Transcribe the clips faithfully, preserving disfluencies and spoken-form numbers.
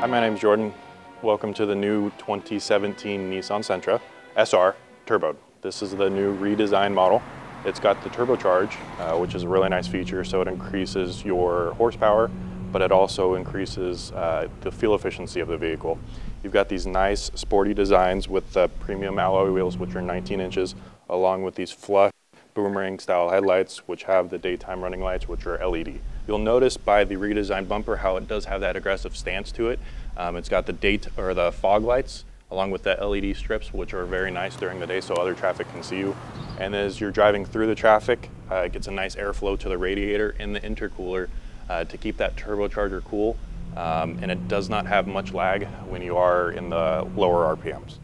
Hi, my name's Jordan. Welcome to the new twenty seventeen Nissan Sentra S R Turbo. This is the new redesigned model. It's got the turbocharge, uh, which is a really nice feature, so it increases your horsepower, but it also increases uh, the fuel efficiency of the vehicle. You've got these nice sporty designs with the uh, premium alloy wheels, which are nineteen inches, along with these flush boomerang style headlights, which have the daytime running lights, which are L E D. You'll notice by the redesigned bumper how it does have that aggressive stance to it. Um, it's got the date or the fog lights along with the L E D strips, which are very nice during the day so other traffic can see you. And as you're driving through the traffic, uh, it gets a nice airflow to the radiator and the intercooler uh, to keep that turbocharger cool. Um, and it does not have much lag when you are in the lower R P Ms.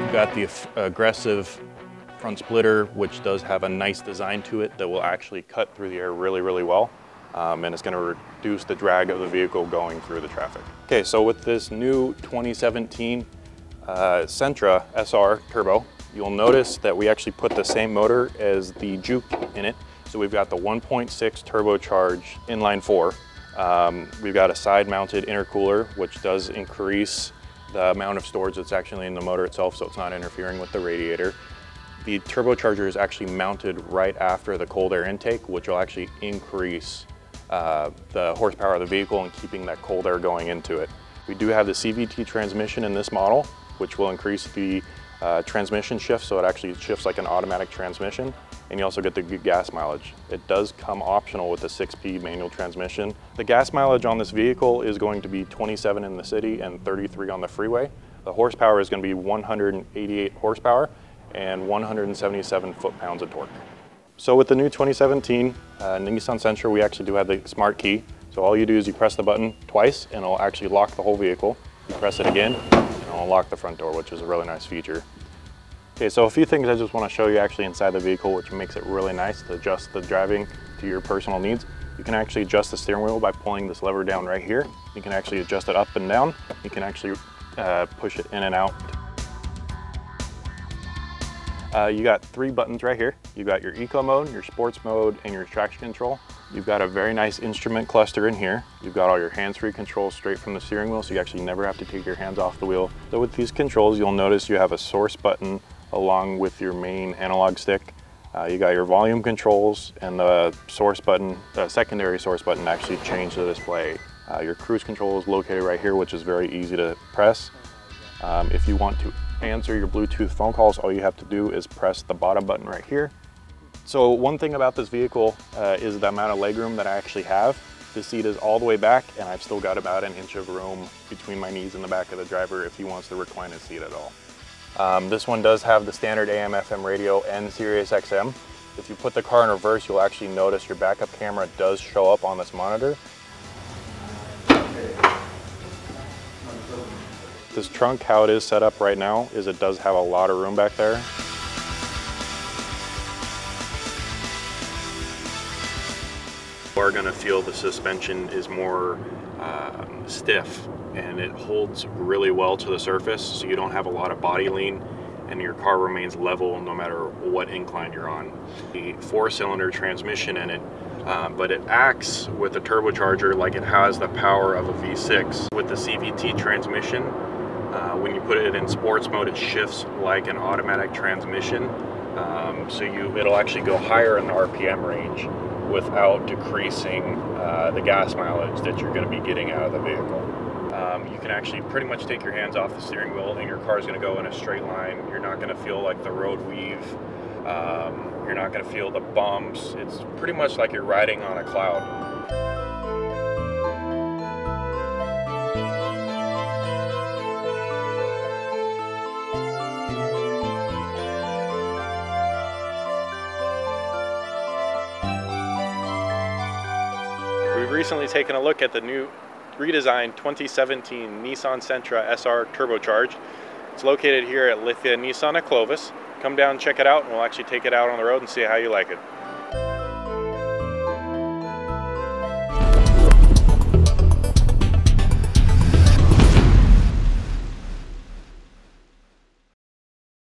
You've got the aggressive front splitter, which does have a nice design to it that will actually cut through the air really, really well. Um, and it's going to reduce the drag of the vehicle going through the traffic. Okay, so with this new twenty seventeen uh, Sentra S R Turbo, you'll notice that we actually put the same motor as the Juke in it. So we've got the one point six turbocharged inline four. Um, we've got a side-mounted intercooler, which does increase the amount of storage that's actually in the motor itself, so it's not interfering with the radiator. The turbocharger is actually mounted right after the cold air intake, which will actually increase uh, the horsepower of the vehicle and keeping that cold air going into it. We do have the C V T transmission in this model, which will increase the uh, transmission shift, so it actually shifts like an automatic transmission, and you also get the good gas mileage. It does come optional with the six-speed manual transmission. The gas mileage on this vehicle is going to be twenty-seven in the city and thirty-three on the freeway. The horsepower is going to be one hundred eighty-eight horsepower and one hundred seventy-seven foot-pounds of torque. So with the new twenty seventeen uh, Nissan Sentra, we actually do have the smart key. So all you do is you press the button twice and it'll actually lock the whole vehicle. You press it again and it'll unlock the front door, which is a really nice feature. Okay, so a few things I just want to show you actually inside the vehicle, which makes it really nice to adjust the driving to your personal needs. You can actually adjust the steering wheel by pulling this lever down right here. You can actually adjust it up and down. You can actually uh, push it in and out. Uh, you got three buttons right here. You got your eco mode, your sports mode, and your traction control. You've got a very nice instrument cluster in here. You've got all your hands-free controls straight from the steering wheel, so you actually never have to take your hands off the wheel. So with these controls, you'll notice you have a source button along with your main analog stick. Uh, you got your volume controls, and the source button, the secondary source button, actually changes the display. Uh, your cruise control is located right here, which is very easy to press. Um, if you want to answer your Bluetooth phone calls, all you have to do is press the bottom button right here. So one thing about this vehicle uh, is the amount of legroom that I actually have. This seat is all the way back and I've still got about an inch of room between my knees and the back of the driver if he wants to recline his seat at all. Um, this one does have the standard A M F M radio and Sirius X M. If you put the car in reverse, you'll actually notice your backup camera does show up on this monitor. This trunk, how it is set up right now, is it does have a lot of room back there. We're gonna feel the suspension is more um, stiff and it holds really well to the surface, so you don't have a lot of body lean and your car remains level no matter what incline you're on. The four-cylinder transmission in it, um, but it acts with a turbocharger like it has the power of a V six. With the C V T transmission, Uh, when you put it in sports mode, it shifts like an automatic transmission. Um, so you, it'll actually go higher in the R P M range without decreasing uh, the gas mileage that you're going to be getting out of the vehicle. Um, you can actually pretty much take your hands off the steering wheel and your car is going to go in a straight line. You're not going to feel like the road weave. Um, you're not going to feel the bumps. It's pretty much like you're riding on a cloud. We've recently taken a look at the new redesigned twenty seventeen Nissan Sentra S R Turbocharged. It's located here at Lithia Nissan at Clovis. Come down and check it out, and we'll actually take it out on the road and see how you like it.